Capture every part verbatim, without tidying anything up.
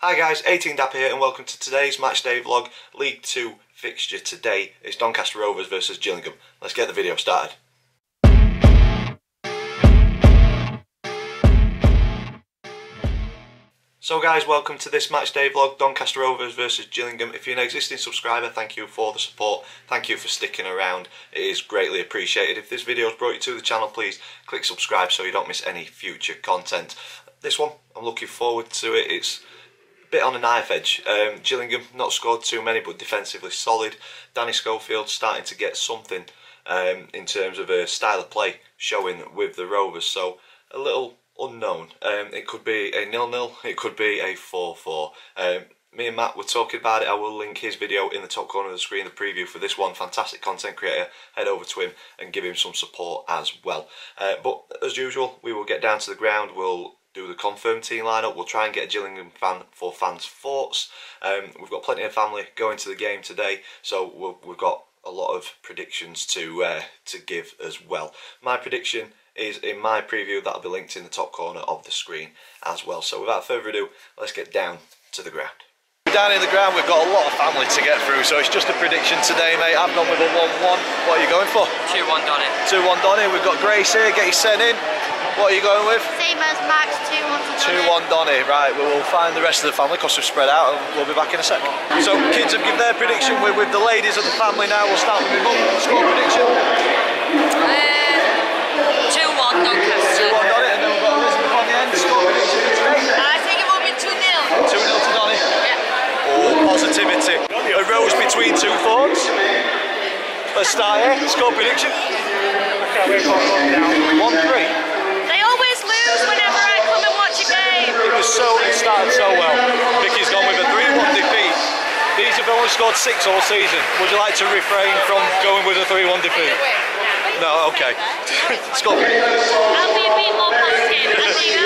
Hi guys, eighteen Dapper here and welcome to today's match day vlog. League two fixture today is Doncaster Rovers versus Gillingham. Let's get the video started. So guys, welcome to this match day vlog, Doncaster Rovers versus Gillingham. If you're an existing subscriber, thank you for the support. Thank you for sticking around. It is greatly appreciated. If this video has brought you to the channel, please click subscribe so you don't miss any future content. This one, I'm looking forward to it. It's bit on a knife edge. Um, Gillingham not scored too many but defensively solid. Danny Schofield starting to get something um, in terms of a style of play showing with the Rovers, so a little unknown. Um, it could be a nil nil, it could be a four four. Um, me and Matt were talking about it. I will link his video in the top corner of the screen, the preview for this one. Fantastic content creator, head over to him and give him some support as well. Uh, but as usual, we will get down to the ground, we'll do the confirmed team lineup. We'll try and get a Gillingham fan for fans' thoughts. Um, we've got plenty of family going to the game today, so we'll, we've got a lot of predictions to uh, to give as well. My prediction is in my preview that'll be linked in the top corner of the screen as well. So without further ado, let's get down to the ground. Down in the ground, we've got a lot of family to get through, so it's just a prediction today, mate. I've gone with a one one. What are you going for? two one Donny. two one Donny. We've got Grace here. Get your sent in. What are you going with? Same as Max, two one Donny. Right, we will find the rest of the family because we've spread out and we'll be back in a second. So kids have given their prediction. We're with the ladies of the family now. We'll start with your mum. Score prediction? Uh, two one Doncaster. two one Donny, and then we've got Elizabeth on the end. Score prediction today? I think it will be two nil. two nil to Donny. Yeah. Oh, positivity. A rose between two thorns. Let's start here. Score prediction? one three. So it started so well. Vicky's gone with a three one defeat. These have only scored six all season. Would you like to refrain from going with a three one defeat? No, okay. Scott. I'll be a bit more positive. I think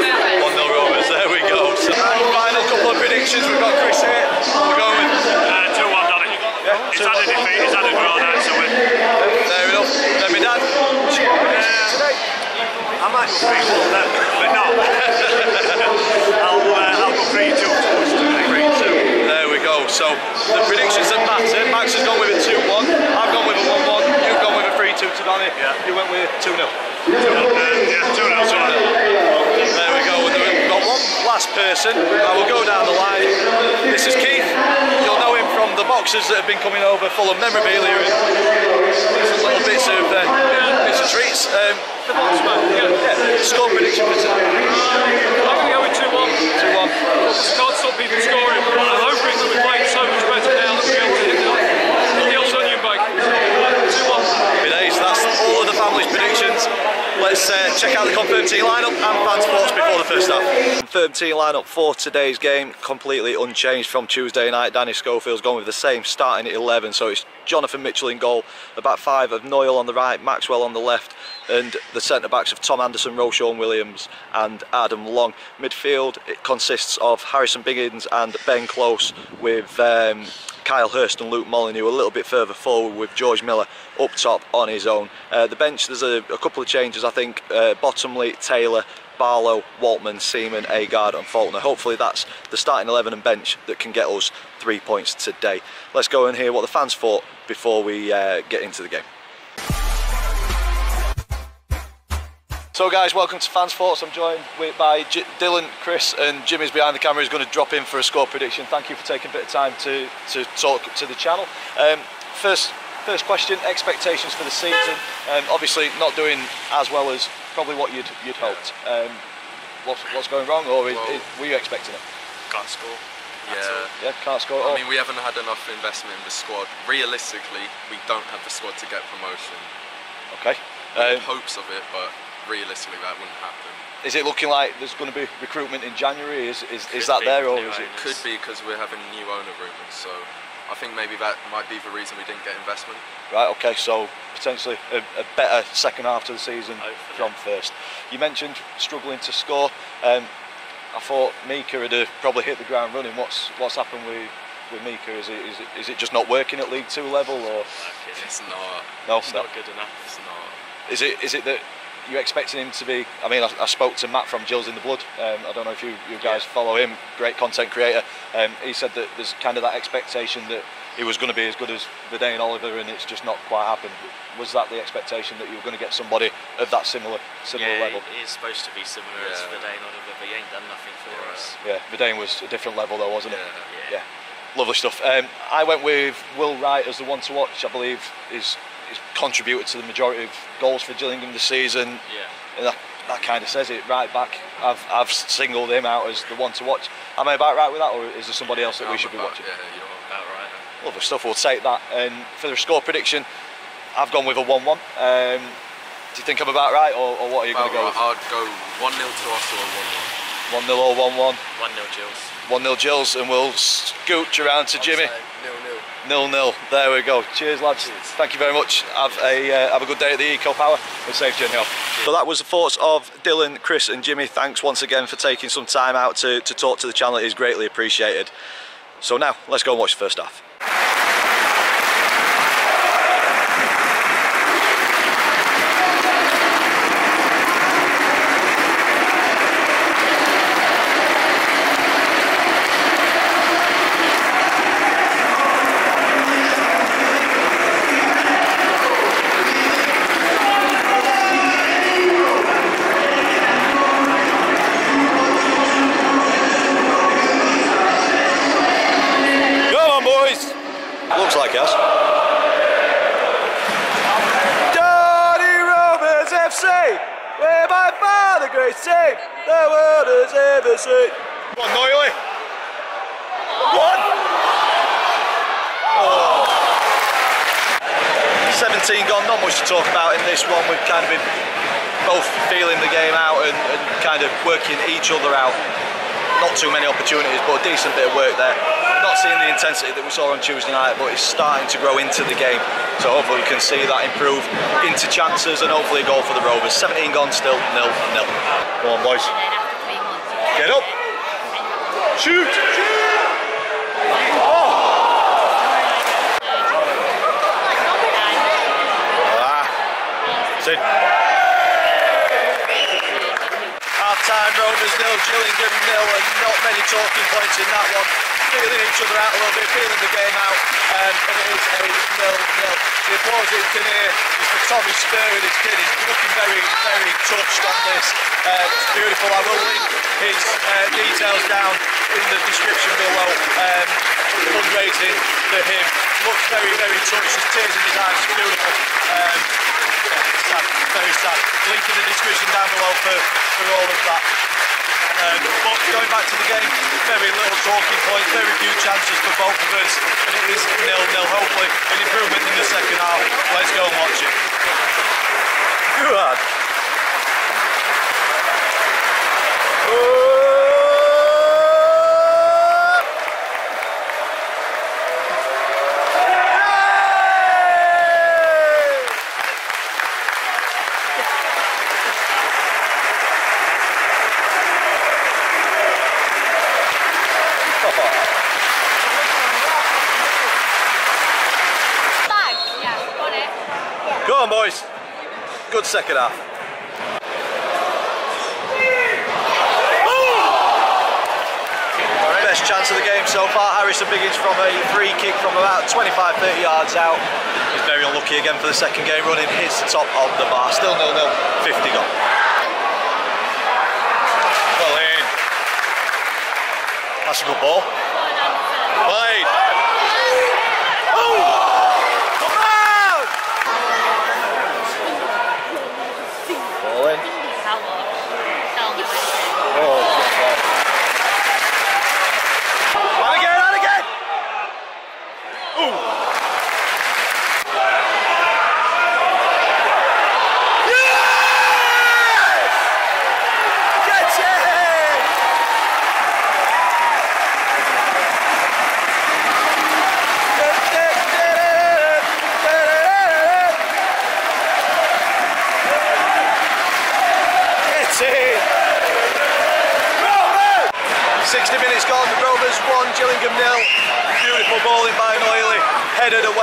that'll work. one nil Rovers, there we go. So final couple of predictions. We've got Chris here. We're going with uh, two one Donny. Yeah, it's had a defeat, it's had a draw now, so win. There we go. Then my dad. I might go three one then, but no. I'll, uh, I'll go three two towards three two. There we go. So the predictions that matter. Max has gone with a two one. I've gone with a one one. You've gone with a three two to Donny. Yeah. You went with two nil. Uh, yeah, two nil to Donny. There we go. We've got one last person. I will go down the line. This is Keith. You'll know him from the boxes that have been coming over full of memorabilia and little bits of uh, bits of treats. Um, The boxman, yeah. yeah. Score prediction for today. I'm going to go with two one. two one. I can't stop people scoring, but I'm hoping that we're playing so much better now that we're able to hit the Gills onion bag. two one. Bidets, that's all of the family's predictions. Let's uh, check out the confirmed team lineup and fans' thoughts before the first half. Confirmed team lineup for today's game, completely unchanged from Tuesday night. Danny Schofield's gone with the same starting at eleven, so it's Jonathan Mitchell in goal, the back five of Noyle on the right, Maxwell on the left, and the centre-backs of Tom Anderson, Roshan Williams and Adam Long. Midfield, it consists of Harrison Biggins and Ben Close, with um, Kyle Hurst and Luke Molyneux a little bit further forward, with George Miller up top on his own. Uh, the bench, there's a, a couple of changes, I think. Uh, Bottomley, Taylor, Barlow, Waltman, Seaman, Agard and Faulkner. Hopefully that's the starting eleven and bench that can get us three points today. Let's go and hear what the fans thought before we uh, get into the game. So guys, welcome to Fans Thoughts. I'm joined with, by J Dylan, Chris and Jimmy's behind the camera, who's going to drop in for a score prediction. Thank you for taking a bit of time to, to talk to the channel. Um, first, first question, expectations for the season. Um, obviously not doing as well as probably what you'd, you'd hoped. Um, what's, what's going wrong, or is, well, is, were you expecting it? Can't score. Yeah. yeah, can't score at all. I mean, we haven't had enough investment in the squad. Realistically, we don't have the squad to get promotion. Okay. Um, in hopes of it, but realistically that wouldn't happen. Is it looking like there's going to be recruitment in January? Is is, is that there, or is it? Could be, because we're having new owner rumours, so I think maybe that might be the reason we didn't get investment. Right, okay, so potentially a, a better second half to the season from first. You mentioned struggling to score. Um, I thought Mika would have probably hit the ground running. What's what's happened with with Mika? Is it is it is it just not working at League Two level, or? It's not. No, it's not good enough. It's not. Is it is it that you expecting him to be? I mean, I, I spoke to Matt from Jill's in the Blood. Um, I don't know if you, you guys yeah. follow him, great content creator. Um, he said that there's kind of that expectation that he was going to be as good as Vadaine Oliver, and it's just not quite happened. Was that the expectation, that you were going to get somebody of that similar similar yeah, level? Yeah, he is supposed to be similar yeah. as Vadaine Oliver, but he ain't done nothing for yeah. us. Yeah, Vadaine was a different level though, wasn't yeah. it? Yeah. yeah. Lovely stuff. Um, I went with Will Wright as the one to watch. I believe is is contributed to the majority of goals for Gillingham this season. Yeah. And that, that kind of says it. Right back, I've I've singled him out as the one to watch. Am I about right with that, or is there somebody yeah, else that I'm we should about, be watching? Yeah, you're about right. Then. Lovely stuff. We'll take that. And for the score prediction, I've gone with a one-one. Um, do you think I'm about right, or, or what are you going to go right. with? I'd go one nil to Arsenal, one one. one nil or one one? one nil Jills. one nil Jills, and we'll scooch around to Jimmy. nil nil. nil nil, there we go. Cheers, lads. Cheers. Thank you very much. Have a, uh, have a good day at the Eco Power, and safe journey off. So that was the thoughts of Dylan, Chris and Jimmy. Thanks once again for taking some time out to, to talk to the channel. It is greatly appreciated. So now, let's go and watch the first half. Other out, not too many opportunities, but a decent bit of work there. Not seeing the intensity that we saw on Tuesday night, but it's starting to grow into the game, so hopefully we can see that improve into chances and hopefully a goal for the Rovers. seventeen gone still, nil nil. Come on, boys, get up, shoot, shoot. Oh. Ah. Sit. Time Rovers nil, Gillingham nil, and not many talking points in that one. Feeling each other out a little bit, feeling the game out, um, and it is a nil nil. The applause you can hear is for Tommy Spurr and his kid. He's looking very, very touched on this. Uh, it's beautiful. I will link his uh, details down in the description below. Um, fundraising for him. Looks very, very touched. There's tears in his eyes. It's beautiful. Um, Sad, very sad. Link in the description down below for, for all of that. Um, but going back to the game, very little talking points, very few chances for both of us, and it is nil nil. Hopefully an improvement in the second half. Let's go and watch it. Good. Good second half. Best chance of the game so far. Harrison begins from a free kick from about twenty-five, thirty yards out. He's very unlucky again for the second game running. Hits the top of the bar. Still nil nil, fifty gone. Well in. That's a good ball. Played. Oh!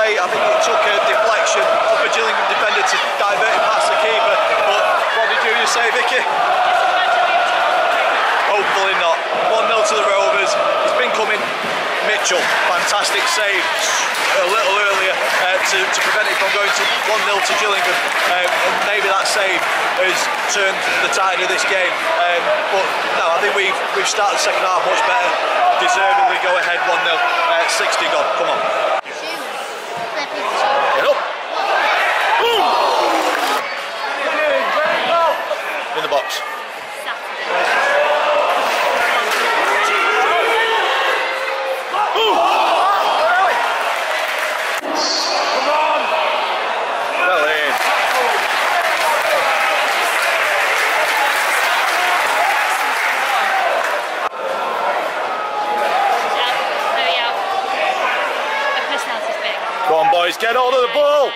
I think it took a deflection off a Gillingham defender to divert past the keeper, but What did you just say, Vicky? Hopefully not. one nil to the Rovers. It's been coming. Mitchell, fantastic save a little earlier uh, to, to prevent it from going to one nil to Gillingham. Um, and maybe that save has turned the tide of this game. Um, but no, I think we've, we've started the second half much better. Deservedly go ahead one nil. Uh, sixty gone, come on. Get up. In the box. Get hold of the ball!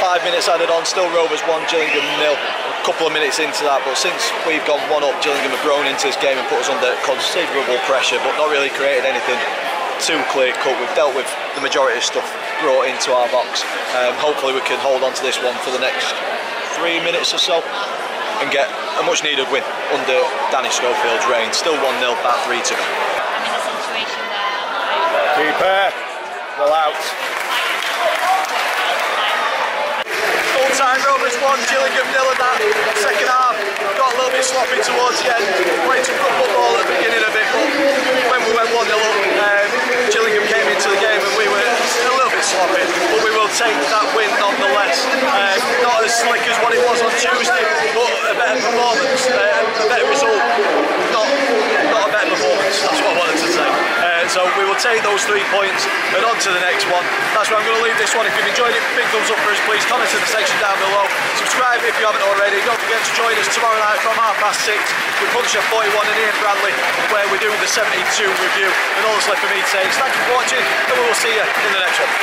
Five minutes added on, still Rovers one, Gillingham nil. A couple of minutes into that, but since we've gone one up, Gillingham have grown into this game and put us under considerable pressure, but not really created anything too clear cut. We've dealt with the majority of stuff brought into our box. Um, hopefully we can hold on to this one for the next three minutes or so and get a much needed win under Danny Schofield's reign. Still one nil, about three to go. I'm in a situation there. Keeper, well out. Time Rovers one, Gillingham nil in that second half. Got a little bit sloppy towards the end, played some good football at the beginning of it, but when we went one nil up, um, Gillingham came into the game and we were a little bit sloppy, but we will take that win nonetheless. Um, not as slick as what it was on Tuesday, but a better performance, uh, a better result, not, not a better performance, that's what I wanted to say. So we will take those three points and on to the next one. That's where I'm going to leave this one. If you've enjoyed it, big thumbs up for us, please. Comment in the section down below. Subscribe if you haven't already. Don't forget to join us tomorrow night from half past six with Punisher forty-one and Ian Bradley, where we do the seventy-two review. And all that's left for me to say is thank you for watching, and we will see you in the next one.